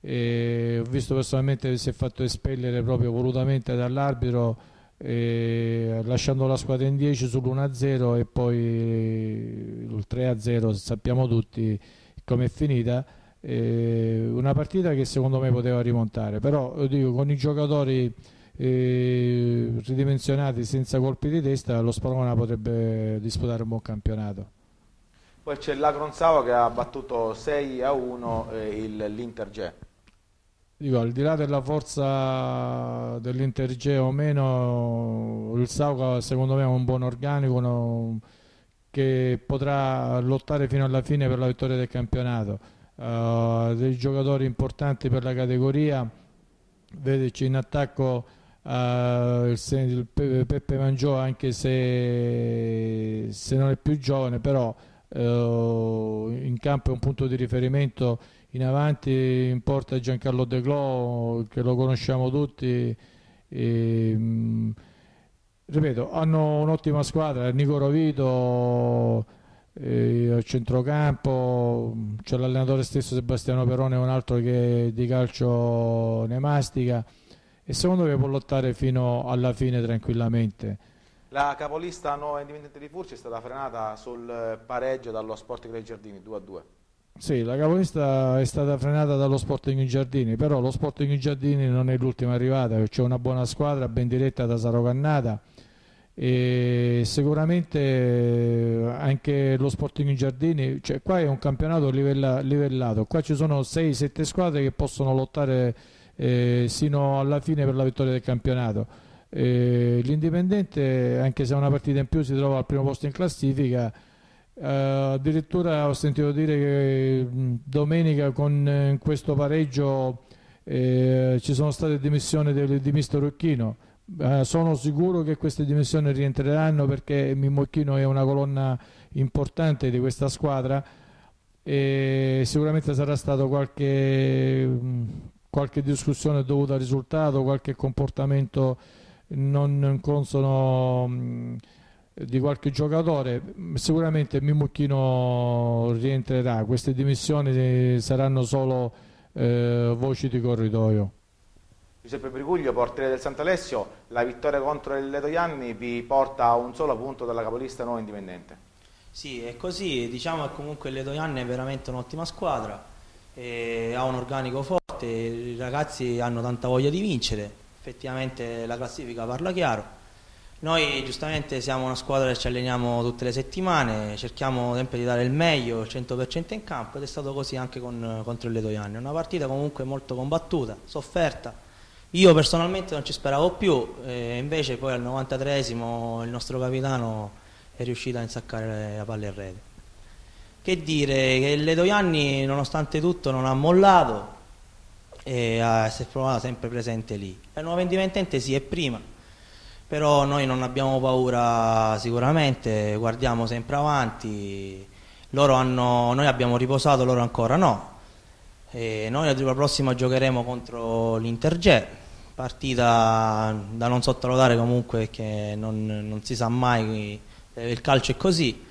e ho visto personalmente che si è fatto espellere proprio volutamente dall'arbitro, e lasciando la squadra in dieci sull'uno a zero e poi il tre a zero sappiamo tutti com'è finita. Eh, una partita che secondo me poteva rimontare, però dico, con i giocatori eh, ridimensionati, senza colpi di testa, lo Sparagonà potrebbe disputare un buon campionato. Poi c'è l'Akron Savoca che ha battuto sei a uno eh, l'Inter G. Dico, al di là della forza dell'Interge o meno, il Savoca secondo me è un buon organico, uno che potrà lottare fino alla fine per la vittoria del campionato. Uh, dei giocatori importanti per la categoria, vedici in attacco uh, il, il Peppe, Peppe Mangiò, anche se, se non è più giovane, però uh, in campo è un punto di riferimento. In avanti in porta Giancarlo De Clò, che lo conosciamo tutti e, mh, ripeto, hanno un'ottima squadra, Nico Rovito eh, al centrocampo, c'è l'allenatore stesso Sebastiano Perone, un altro che di calcio ne mastica, e secondo me può lottare fino alla fine tranquillamente. La capolista Nuova Indipendente di Furci è stata frenata sul pareggio dallo Sporting dei Giardini due a due. Sì, la capolista è stata frenata dallo Sporting Giardini, però lo Sporting Giardini non è l'ultima arrivata, c'è una buona squadra ben diretta da Saro Cannata e sicuramente anche lo Sporting Giardini, cioè qua è un campionato livella, livellato, qua ci sono sei sette squadre che possono lottare eh, sino alla fine per la vittoria del campionato. Eh, L'Indipendente, anche se ha una partita in più, si trova al primo posto in classifica. Uh, addirittura ho sentito dire che mh, domenica con eh, questo pareggio eh, ci sono state dimissioni del, di mister Occhino. Uh, sono sicuro che queste dimissioni rientreranno, perché Mimmo Occhino è una colonna importante di questa squadra e sicuramente sarà stato qualche, mh, qualche discussione dovuta al risultato, qualche comportamento non consono mh, di qualche giocatore. Sicuramente Mimmucchino rientrerà, queste dimissioni saranno solo eh, voci di corridoio. Giuseppe Briguglio, portiere del Sant'Alessio, la vittoria contro il Letojanni vi porta a un solo punto dalla capolista Nuova Indipendente. Sì, è così, diciamo che comunque il Letojanni è veramente un'ottima squadra, e ha un organico forte, i ragazzi hanno tanta voglia di vincere, effettivamente la classifica parla chiaro. Noi giustamente siamo una squadra che ci alleniamo tutte le settimane, cerchiamo sempre di dare il meglio, il cento per cento in campo, ed è stato così anche con, contro il Letojanni. Una partita comunque molto combattuta, sofferta. Io personalmente non ci speravo più, eh, invece poi al novantatreesimo il nostro capitano è riuscito a insaccare la palla in rete. Che dire, che il Letojanni nonostante tutto non ha mollato e ha, si è provato sempre presente lì. La Nuova Indipendente sì, è prima. Però noi non abbiamo paura sicuramente, guardiamo sempre avanti, loro hanno, noi abbiamo riposato, loro ancora no. E noi la prossima giocheremo contro l'Interge, partita da non sottovalutare comunque, perché non, non si sa mai, il calcio è così.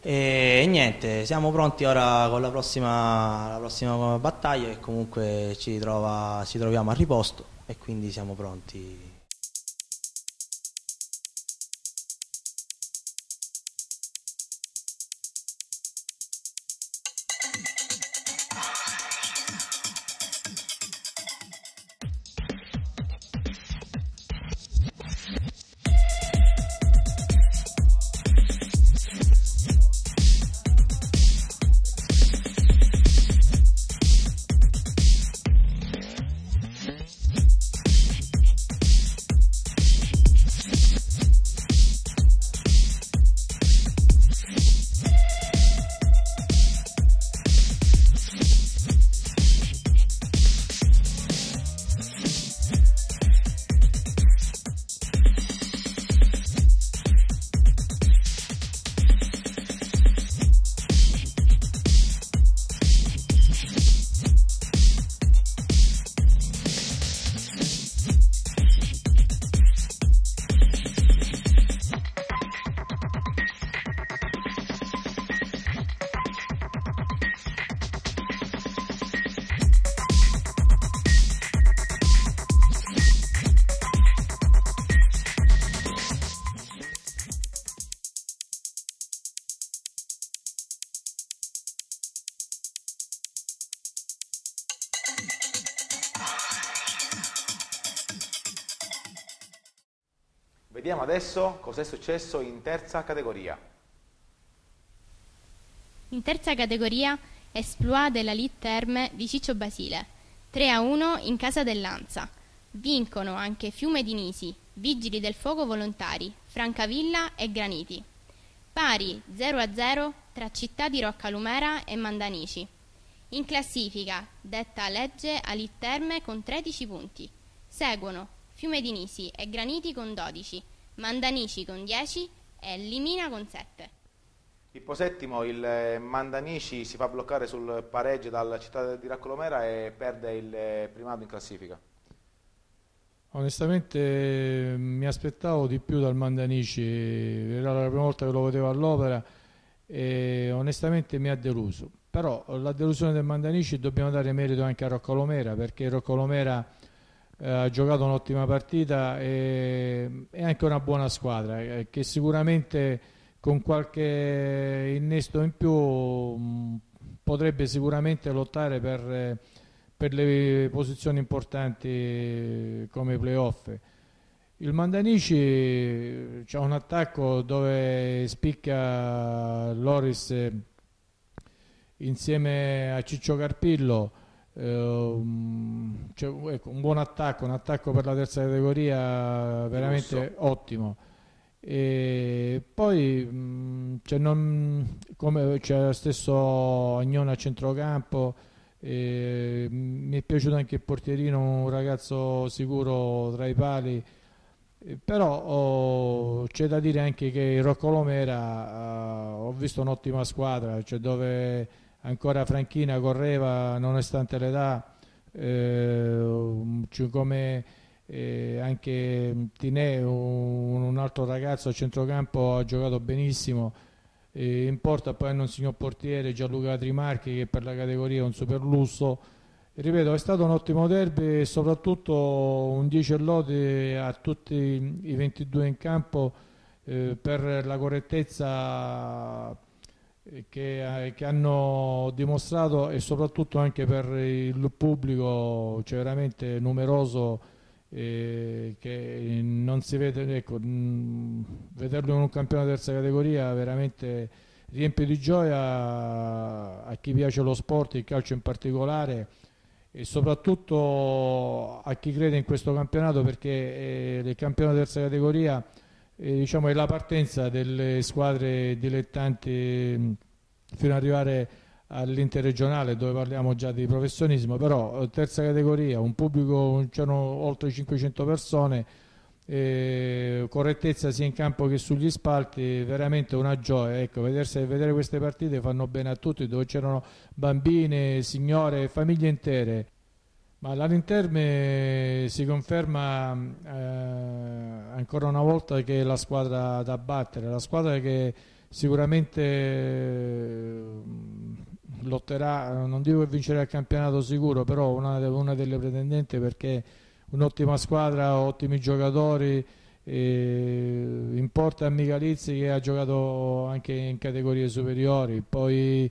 E niente, siamo pronti ora con la prossima, la prossima battaglia, che comunque ci, trova, ci troviamo a riposto e quindi siamo pronti. Vediamo adesso cos'è successo in terza categoria. In terza categoria, esploit della Aliterme di Ciccio Basile, tre a uno in casa dell'Anza. Vincono anche Fiume di Nisi, Vigili del Fuoco Volontari, Francavilla e Graniti. Pari zero a zero tra Città di Rocca Lumera e Mandanici. In classifica, detta legge Aliterme con tredici punti. Seguono Fiume di Nisi e Graniti con dodici, Mandanici con dieci e Limina con sette. Pippo Settimo, il Mandanici si fa bloccare sul pareggio dalla Città di Rocca Lumera e perde il primato in classifica. Onestamente mi aspettavo di più dal Mandanici, era la prima volta che lo vedevo all'opera e onestamente mi ha deluso. Però la delusione del Mandanici dobbiamo dare merito anche a Rocca Lumera, perché Rocca Lumera eh, ha giocato un'ottima partita e è anche una buona squadra eh, che sicuramente con qualche innesto in più mh, potrebbe sicuramente lottare per... Eh, per le posizioni importanti come i playoff. Il Mandanici c'ha un attacco dove spicca Loris insieme a Ciccio Carpillo, ehm, c'è un buon attacco, un attacco per la terza categoria veramente ottimo. E poi c'è lo stesso Agnone a centrocampo. E mi è piaciuto anche il portierino, un ragazzo sicuro tra i pali, però oh, c'è da dire anche che il Rocca Lumera uh, ho visto un'ottima squadra, cioè dove ancora Franchina correva nonostante l'età, eh, come eh, anche Tinè, un, un altro ragazzo a centrocampo, ha giocato benissimo. In porta poi hanno un signor portiere, Gianluca Trimarchi, che per la categoria è un super lusso. Ripeto, è stato un ottimo derby e soprattutto un dieci lode a tutti i ventidue in campo eh, per la correttezza che, che hanno dimostrato e soprattutto anche per il pubblico, cioè veramente numeroso. Eh, che non si vede, ecco, mh, vederlo in un campione di terza categoria veramente riempie di gioia a, a chi piace lo sport, il calcio in particolare, e soprattutto a chi crede in questo campionato, perché eh, il campione di terza categoria eh, diciamo, è la partenza delle squadre dilettanti mh, fino ad arrivare all'interregionale, dove parliamo già di professionismo. Però terza categoria, un pubblico, c'erano oltre cinquecento persone, eh, correttezza sia in campo che sugli spalti, veramente una gioia, ecco, vedersi, vedere queste partite fanno bene a tutti, dove c'erano bambine, signore, famiglie intere. Ma l'Aliterme si conferma eh, ancora una volta che è la squadra da battere, la squadra che sicuramente eh, lotterà, non dico che vincerà il campionato sicuro, però una, una delle pretendenti, perché un'ottima squadra, ottimi giocatori, eh, in porta Micalizzi, che ha giocato anche in categorie superiori, poi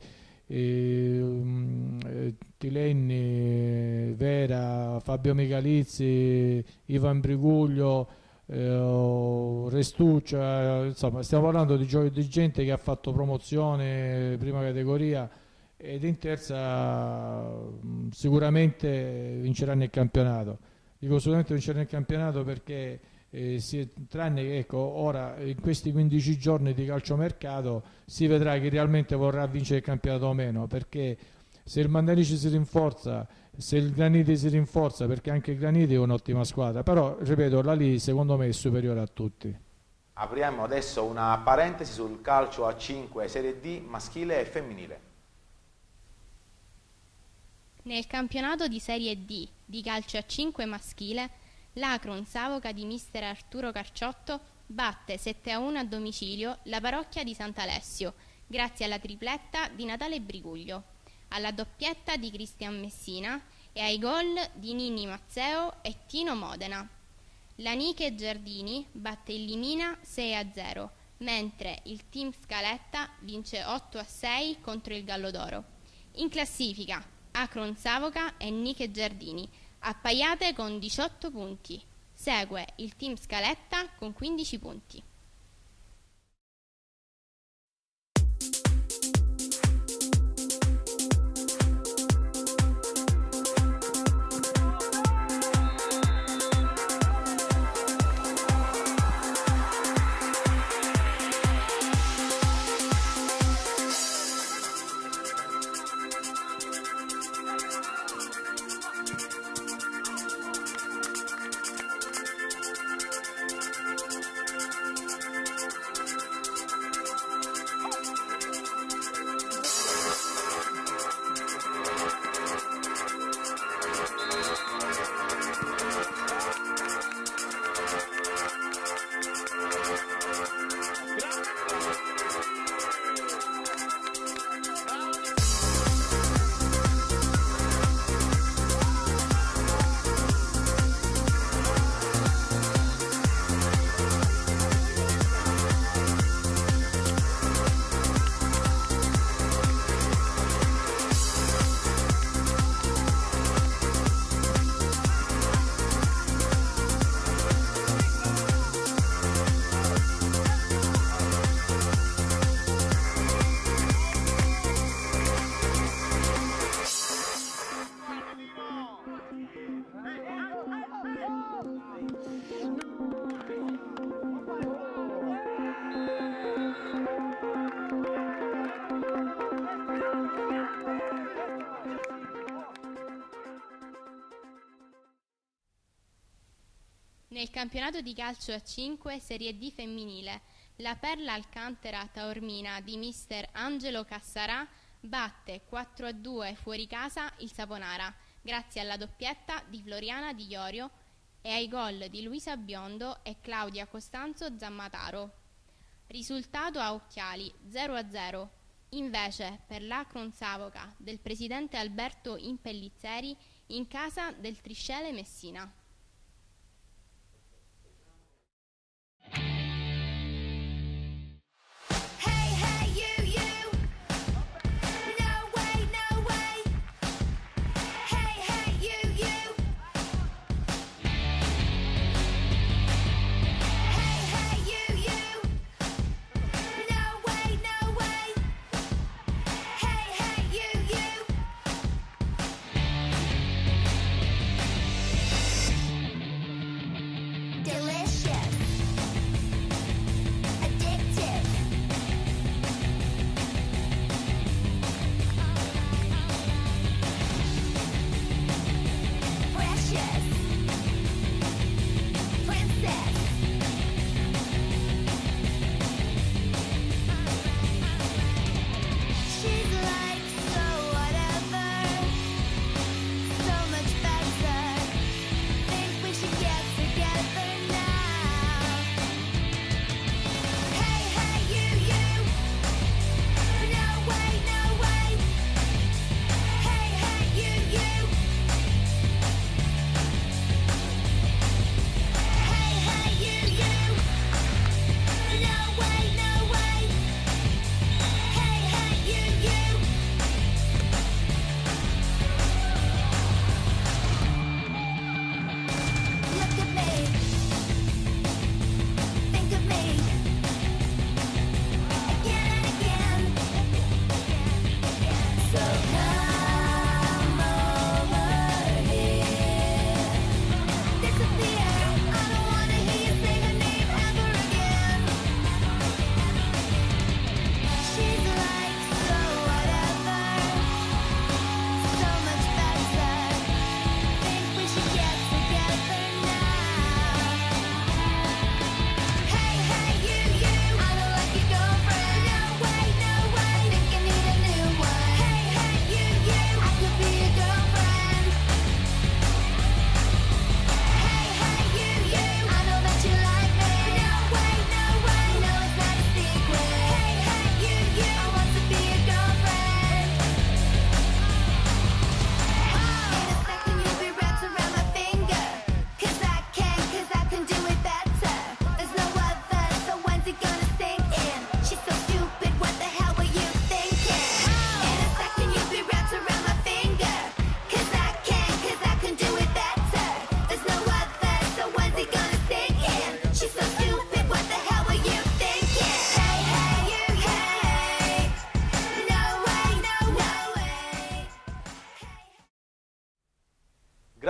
eh, Tilenni, Vera, Fabio Micalizzi, Ivan Briguglio, eh, Restuccia, insomma stiamo parlando di, di gente che ha fatto promozione prima categoria, ed in terza sicuramente vincerà nel campionato. Dico sicuramente vincerà nel campionato perché eh, si, tranne che ecco, ora in questi quindici giorni di calciomercato si vedrà chi realmente vorrà vincere il campionato o meno, perché se il Mandanici si rinforza, se il Graniti si rinforza, perché anche il Graniti è un'ottima squadra, però ripeto, la Lì secondo me è superiore a tutti. Apriamo adesso una parentesi sul calcio a cinque Serie D maschile e femminile. Nel campionato di Serie D di calcio a cinque maschile, l'Akron Savoca di mister Arturo Carciotto batte sette a uno a domicilio la Parrocchia di Sant'Alessio, grazie alla tripletta di Natale Briguglio, alla doppietta di Cristian Messina e ai gol di Ninni Mazzeo e Tino Modena. La Ionica Giardini batte il Limina sei a zero, mentre il team Scaletta vince otto a sei contro il Gallo d'Oro. In classifica, Akron Savoca e Ionica Giardini, appaiate con diciotto punti. Segue il team Scaletta con quindici punti. Nel campionato di calcio a cinque Serie D femminile, la Perla Alcantara Taormina di mister Angelo Cassarà batte quattro a due fuori casa il Saponara, grazie alla doppietta di Floriana Di Iorio e ai gol di Luisa Biondo e Claudia Costanzo Zammataro. Risultato a occhiali zero a zero. Invece, per l'Akron Savoca del presidente Alberto Impellizzeri in casa del Triscele Messina.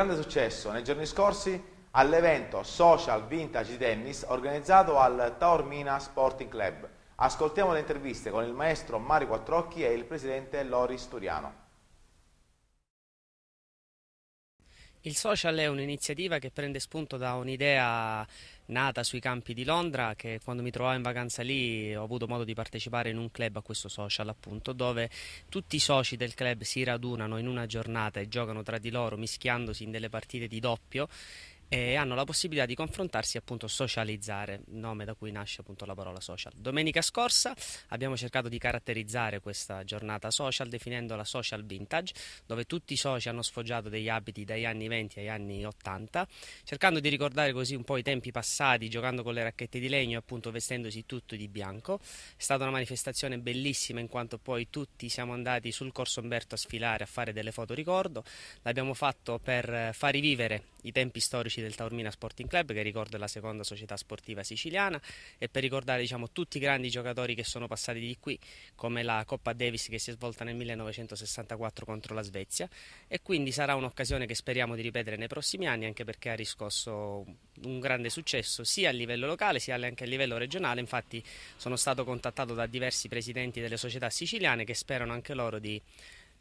grande successo nei giorni scorsi all'evento Social Vintage Tennis organizzato al Taormina Sporting Club. Ascoltiamo le interviste con il maestro Mario Quattrocchi e il presidente Lori Sturiano. Il social è un'iniziativa che prende spunto da un'idea nata sui campi di Londra, che quando mi trovavo in vacanza lì ho avuto modo di partecipare in un club a questo social, appunto, dove tutti i soci del club si radunano in una giornata e giocano tra di loro mischiandosi in delle partite di doppio e hanno la possibilità di confrontarsi e appunto socializzare, nome da cui nasce appunto la parola social. Domenica scorsa abbiamo cercato di caratterizzare questa giornata social definendola social vintage, dove tutti i soci hanno sfoggiato degli abiti dagli anni venti agli anni ottanta, cercando di ricordare così un po' i tempi passati, giocando con le racchette di legno e appunto vestendosi tutto di bianco. È stata una manifestazione bellissima, in quanto poi tutti siamo andati sul corso Umberto a sfilare, a fare delle foto ricordo. L'abbiamo fatto per far rivivere i tempi storici del Taormina Sporting Club, che ricordo è la seconda società sportiva siciliana, e per ricordare, diciamo, tutti i grandi giocatori che sono passati di qui, come la Coppa Davis che si è svolta nel millenovecentosessantaquattro contro la Svezia, e quindi sarà un'occasione che speriamo di ripetere nei prossimi anni, anche perché ha riscosso un grande successo sia a livello locale sia anche a livello regionale. Infatti sono stato contattato da diversi presidenti delle società siciliane che sperano anche loro di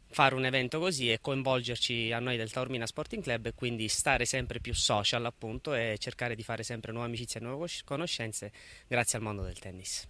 fare un evento così e coinvolgerci a noi del Taormina Sporting Club, e quindi stare sempre più social appunto e cercare di fare sempre nuove amicizie e nuove conoscenze grazie al mondo del tennis.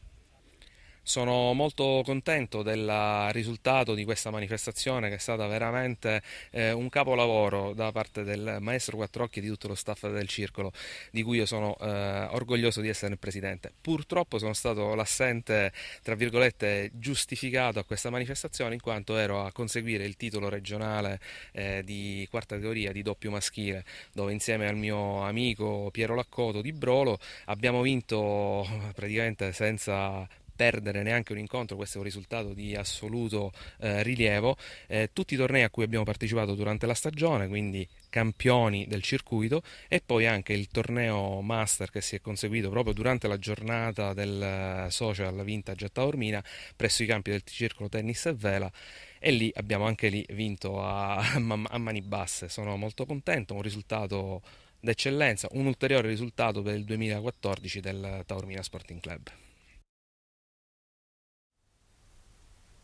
Sono molto contento del risultato di questa manifestazione, che è stata veramente eh, un capolavoro da parte del maestro Quattrocchi e di tutto lo staff del circolo, di cui io sono eh, orgoglioso di essere il presidente. Purtroppo sono stato l'assente, tra virgolette, giustificato a questa manifestazione, in quanto ero a conseguire il titolo regionale eh, di quarta categoria di doppio maschile, dove insieme al mio amico Piero Laccoto di Brolo abbiamo vinto praticamente senza perdere neanche un incontro. Questo è un risultato di assoluto eh, rilievo. Eh, tutti i tornei a cui abbiamo partecipato durante la stagione, quindi campioni del circuito, e poi anche il torneo master che si è conseguito proprio durante la giornata del social vintage a Taormina presso i campi del circolo tennis e vela, e lì abbiamo anche lì vinto a, a mani basse. Sono molto contento, un risultato d'eccellenza, un ulteriore risultato per il duemilaquattordici del Taormina Sporting Club.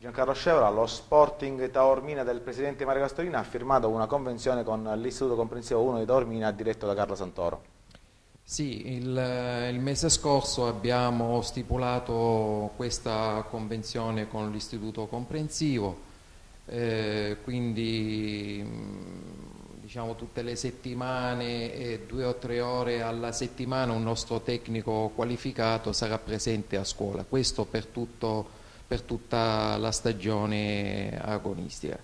Giancarlo Scevola, lo Sporting Taormina del presidente Mario Castorina, ha firmato una convenzione con l'Istituto Comprensivo uno di Taormina diretto da Carlo Santoro. Sì, il, il mese scorso abbiamo stipulato questa convenzione con l'Istituto Comprensivo, eh, quindi diciamo tutte le settimane, eh, due o tre ore alla settimana, un nostro tecnico qualificato sarà presente a scuola, questo per tutto per tutta la stagione agonistica.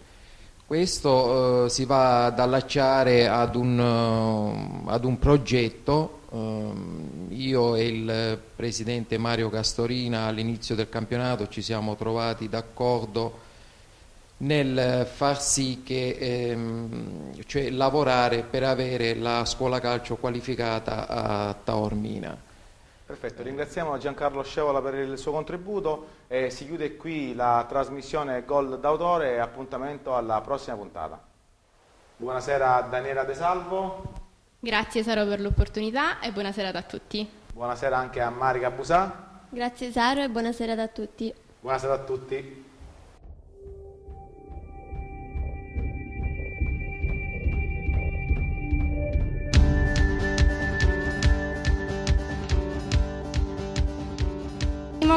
Questo eh, si va ad allacciare ad un, uh, ad un progetto. Um, io e il presidente Mario Castorina all'inizio del campionato ci siamo trovati d'accordo nel far sì che ehm, cioè lavorare per avere la scuola calcio qualificata a Taormina. Perfetto, ringraziamo Giancarlo Scevola per il suo contributo e si chiude qui la trasmissione Gol d'autore e appuntamento alla prossima puntata. Buonasera Daniela De Salvo. Grazie Saro per l'opportunità e buonasera a tutti. Buonasera anche a Marika Busà. Grazie Saro e buonasera a tutti. Buonasera a tutti.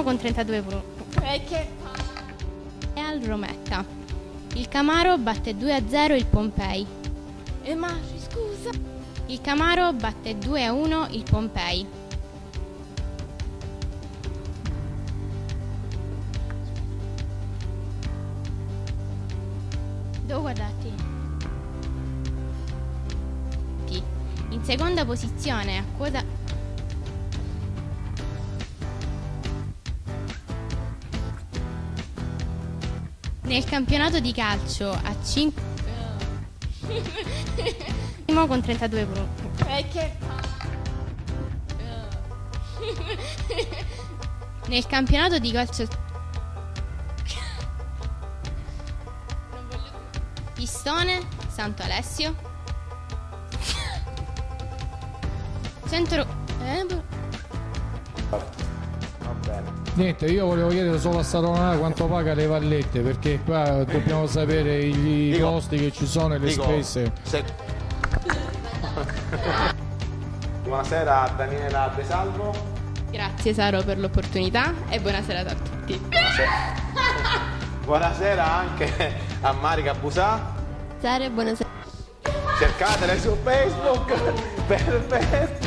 Con trentadue punti e al Rometta il Camaro batte due a zero il Pompei. E ma scusa, il Camaro batte due a uno il Pompei. Devo guardarti. In seconda posizione a quota nel campionato di calcio a cinque primo con trentadue punti nel campionato di calcio Pistone Santo Alessio Centro... Eh? Va bene. Niente, io volevo chiedere solo a Saronara quanto paga le vallette, perché qua dobbiamo sapere i costi che ci sono e le dico, spese. Se... Buonasera a Daniela De Salvo. Grazie Saro per l'opportunità e buonasera a tutti. Buonasera, buonasera anche a Marika Busà. Saro, buonasera. Cercatele su Facebook. Perfetto.